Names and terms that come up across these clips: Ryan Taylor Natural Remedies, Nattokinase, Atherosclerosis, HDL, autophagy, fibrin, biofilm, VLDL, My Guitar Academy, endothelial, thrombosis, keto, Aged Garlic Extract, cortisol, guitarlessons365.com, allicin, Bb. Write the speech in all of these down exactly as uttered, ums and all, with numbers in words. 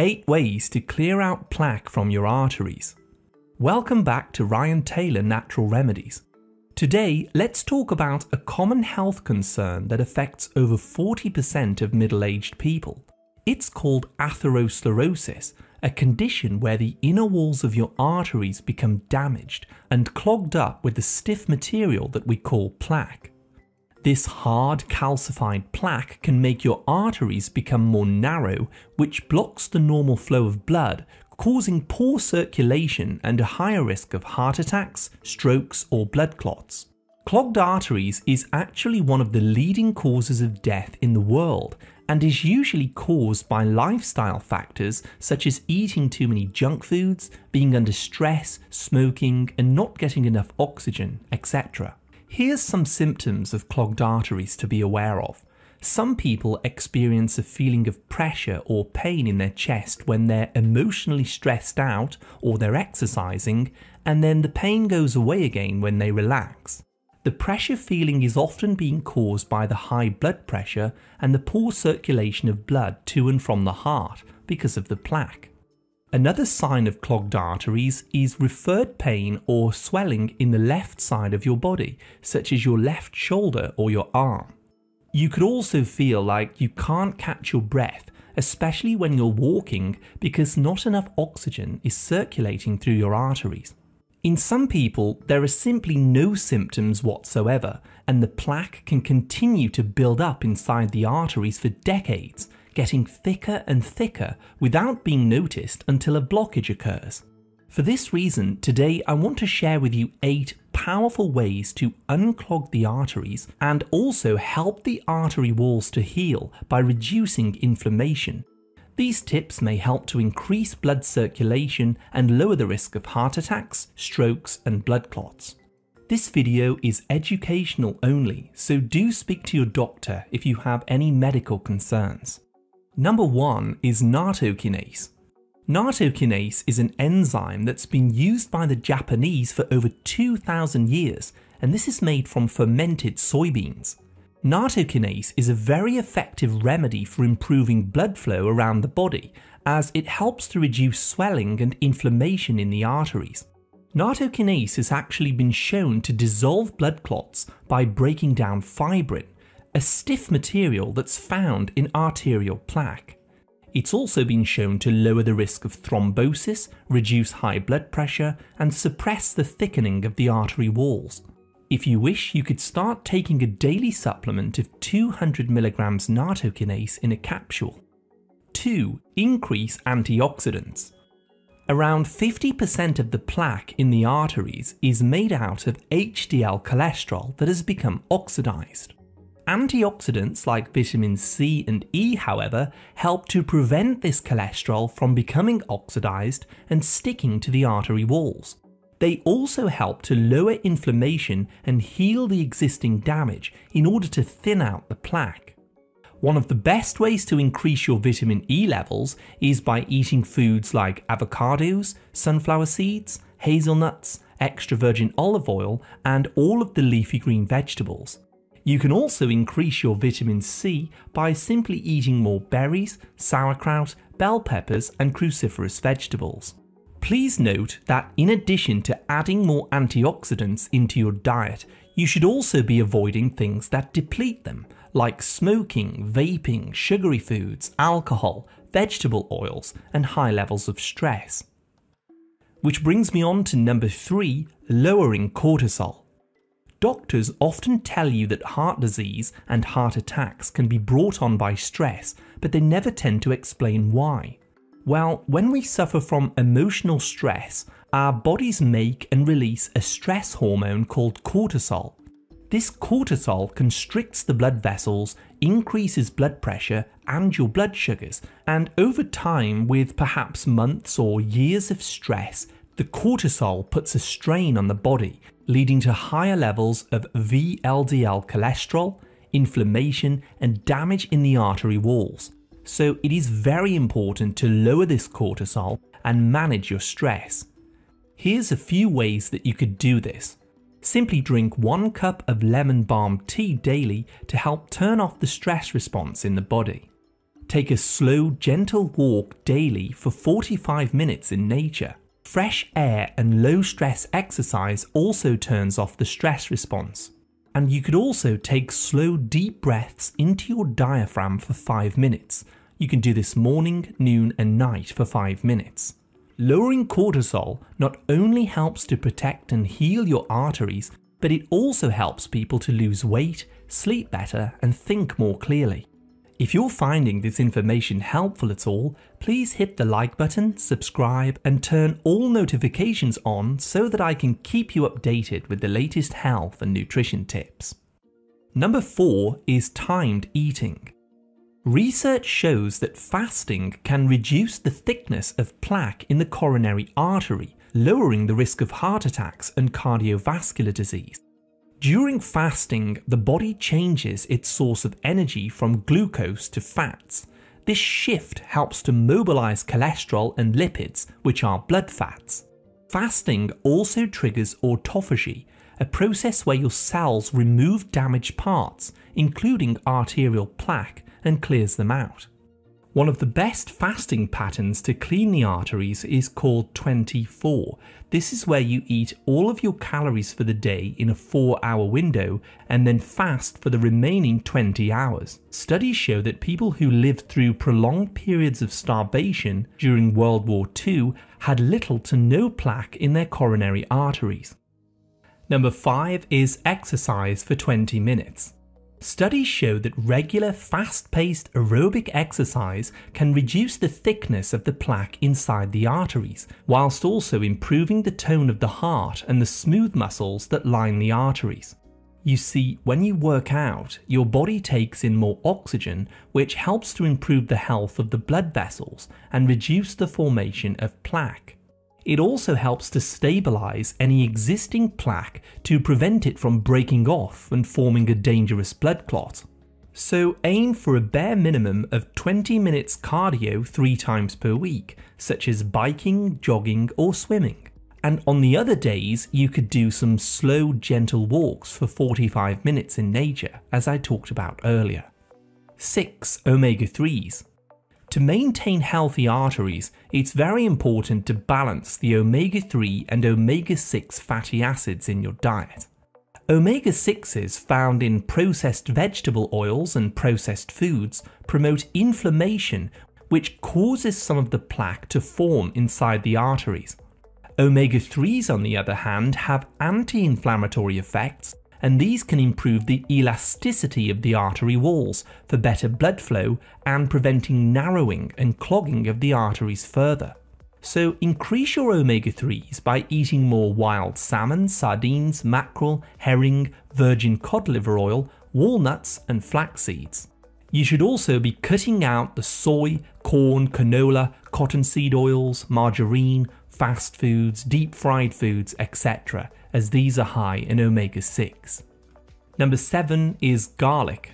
eight ways to clear out plaque from your arteries. Welcome back to Ryan Taylor Natural Remedies. Today, let's talk about a common health concern that affects over forty percent of middle-aged people. It's called atherosclerosis, a condition where the inner walls of your arteries become damaged and clogged up with the stiff material that we call plaque. This hard, calcified plaque can make your arteries become more narrow, which blocks the normal flow of blood, causing poor circulation and a higher risk of heart attacks, strokes, or blood clots. Clogged arteries is actually one of the leading causes of death in the world and is usually caused by lifestyle factors such as eating too many junk foods, being under stress, smoking, and not getting enough oxygen, et cetera. Here's some symptoms of clogged arteries to be aware of. Some people experience a feeling of pressure or pain in their chest when they're emotionally stressed out or they're exercising, and then the pain goes away again when they relax. The pressure feeling is often being caused by the high blood pressure and the poor circulation of blood to and from the heart because of the plaque. Another sign of clogged arteries is referred pain or swelling in the left side of your body, such as your left shoulder or your arm. You could also feel like you can't catch your breath, especially when you're walking, because not enough oxygen is circulating through your arteries. In some people, there are simply no symptoms whatsoever, and the plaque can continue to build up inside the arteries for decades, getting thicker and thicker without being noticed until a blockage occurs. For this reason, today I want to share with you eight powerful ways to unclog the arteries and also help the artery walls to heal by reducing inflammation. These tips may help to increase blood circulation and lower the risk of heart attacks, strokes, and blood clots. This video is educational only, so do speak to your doctor if you have any medical concerns. Number one is nattokinase. Nattokinase is an enzyme that's been used by the Japanese for over two thousand years, and this is made from fermented soybeans. Nattokinase is a very effective remedy for improving blood flow around the body, as it helps to reduce swelling and inflammation in the arteries. Nattokinase has actually been shown to dissolve blood clots by breaking down fibrin, a stiff material that's found in arterial plaque. It's also been shown to lower the risk of thrombosis, reduce high blood pressure, and suppress the thickening of the artery walls. If you wish, you could start taking a daily supplement of two hundred milligrams nattokinase in a capsule. two. Increase antioxidants. Around fifty percent of the plaque in the arteries is made out of H D L cholesterol that has become oxidized. Antioxidants like vitamins C and E, however, help to prevent this cholesterol from becoming oxidized and sticking to the artery walls. They also help to lower inflammation and heal the existing damage in order to thin out the plaque. One of the best ways to increase your vitamin E levels is by eating foods like avocados, sunflower seeds, hazelnuts, extra virgin olive oil, and all of the leafy green vegetables. You can also increase your vitamin C by simply eating more berries, sauerkraut, bell peppers, and cruciferous vegetables. Please note that in addition to adding more antioxidants into your diet, you should also be avoiding things that deplete them, like smoking, vaping, sugary foods, alcohol, vegetable oils, and high levels of stress. Which brings me on to number three, lowering cortisol. Doctors often tell you that heart disease and heart attacks can be brought on by stress, but they never tend to explain why. Well, when we suffer from emotional stress, our bodies make and release a stress hormone called cortisol. This cortisol constricts the blood vessels, increases blood pressure and your blood sugars, and over time, with perhaps months or years of stress, the cortisol puts a strain on the body, leading to higher levels of V L D L cholesterol, inflammation, and damage in the artery walls. So it is very important to lower this cortisol and manage your stress. Here's a few ways that you could do this. Simply drink one cup of lemon balm tea daily to help turn off the stress response in the body. Take a slow, gentle walk daily for forty-five minutes in nature. Fresh air and low-stress exercise also turns off the stress response. And you could also take slow, deep breaths into your diaphragm for five minutes. You can do this morning, noon and night for five minutes. Lowering cortisol not only helps to protect and heal your arteries, but it also helps people to lose weight, sleep better and think more clearly. If you're finding this information helpful at all, please hit the like button, subscribe and turn all notifications on so that I can keep you updated with the latest health and nutrition tips. Number four is timed eating. Research shows that fasting can reduce the thickness of plaque in the coronary artery, lowering the risk of heart attacks and cardiovascular disease. During fasting, the body changes its source of energy from glucose to fats. This shift helps to mobilize cholesterol and lipids, which are blood fats. Fasting also triggers autophagy, a process where your cells remove damaged parts, including arterial plaque, and clears them out. One of the best fasting patterns to clean the arteries is called twenty-four. This is where you eat all of your calories for the day in a four hour window and then fast for the remaining twenty hours. Studies show that people who lived through prolonged periods of starvation during World War Two had little to no plaque in their coronary arteries. Number five is exercise for twenty minutes. Studies show that regular, fast-paced aerobic exercise can reduce the thickness of the plaque inside the arteries, whilst also improving the tone of the heart and the smooth muscles that line the arteries. You see, when you work out, your body takes in more oxygen, which helps to improve the health of the blood vessels and reduce the formation of plaque. It also helps to stabilize any existing plaque to prevent it from breaking off and forming a dangerous blood clot. So aim for a bare minimum of twenty minutes cardio three times per week, such as biking, jogging or swimming. And on the other days, you could do some slow, gentle walks for forty-five minutes in nature, as I talked about earlier. six. Omega threes. To maintain healthy arteries, it's very important to balance the omega three and omega six fatty acids in your diet. Omega sixes found in processed vegetable oils and processed foods promote inflammation, which causes some of the plaque to form inside the arteries. Omega threes, on the other hand, have anti-inflammatory effects, and these can improve the elasticity of the artery walls for better blood flow and preventing narrowing and clogging of the arteries further. So increase your omega threes by eating more wild salmon, sardines, mackerel, herring, virgin cod liver oil, walnuts and flax seeds. You should also be cutting out the soy, corn, canola, cottonseed oils, margarine, fast foods, deep fried foods, et cetera, as these are high in omega six. Number seven is garlic.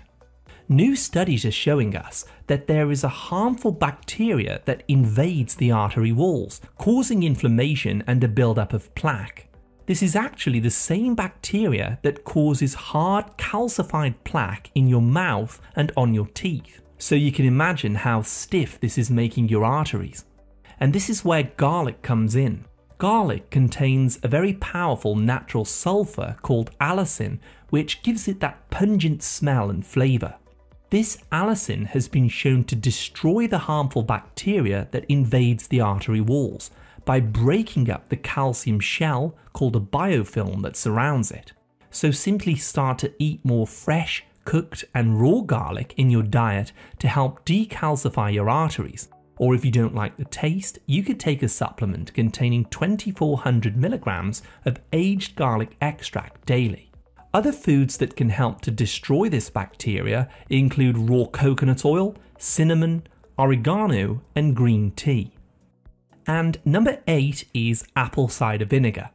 New studies are showing us that there is a harmful bacteria that invades the artery walls, causing inflammation and a buildup of plaque. This is actually the same bacteria that causes hard, calcified plaque in your mouth and on your teeth. So you can imagine how stiff this is making your arteries. And this is where garlic comes in. Garlic contains a very powerful natural sulfur called allicin, which gives it that pungent smell and flavour. This allicin has been shown to destroy the harmful bacteria that invades the artery walls by breaking up the calcium shell called a biofilm that surrounds it. So simply start to eat more fresh, cooked and raw garlic in your diet to help decalcify your arteries. Or if you don't like the taste, you could take a supplement containing twenty-four hundred milligrams of aged garlic extract daily. Other foods that can help to destroy this bacteria include raw coconut oil, cinnamon, oregano and green tea. And number eight is apple cider vinegar.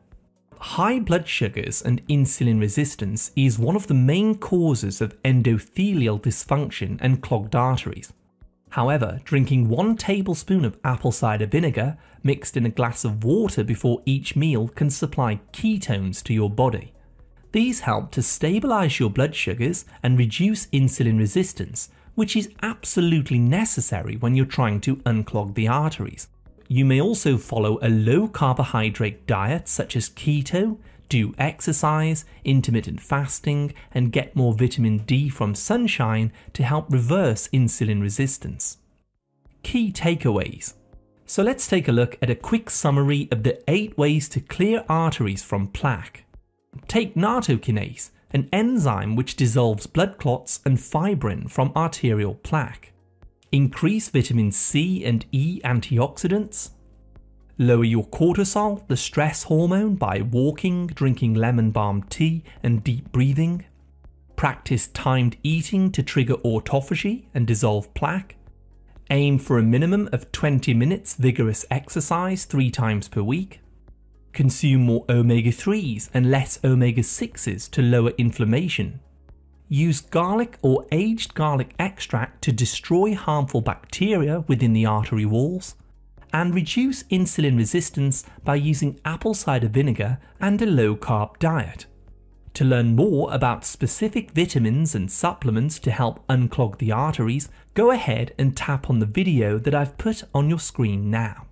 High blood sugars and insulin resistance is one of the main causes of endothelial dysfunction and clogged arteries. However, drinking one tablespoon of apple cider vinegar mixed in a glass of water before each meal can supply ketones to your body. These help to stabilize your blood sugars and reduce insulin resistance, which is absolutely necessary when you're trying to unclog the arteries. You may also follow a low-carbohydrate diet such as keto, do exercise, intermittent fasting, and get more vitamin D from sunshine to help reverse insulin resistance. Key takeaways. So let's take a look at a quick summary of the eight ways to clear arteries from plaque. Take nattokinase, an enzyme which dissolves blood clots and fibrin from arterial plaque. Increase vitamin C and E antioxidants. Lower your cortisol, the stress hormone, by walking, drinking lemon balm tea, and deep breathing. Practice timed eating to trigger autophagy and dissolve plaque. Aim for a minimum of twenty minutes vigorous exercise three times per week. Consume more omega threes and less omega sixes to lower inflammation. Use garlic or aged garlic extract to destroy harmful bacteria within the artery walls, and reduce insulin resistance by using apple cider vinegar and a low-carb diet. To learn more about specific vitamins and supplements to help unclog the arteries, go ahead and tap on the video that I've put on your screen now.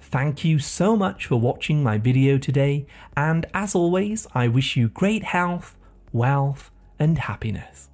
Thank you so much for watching my video today, and as always, I wish you great health, wealth, and happiness.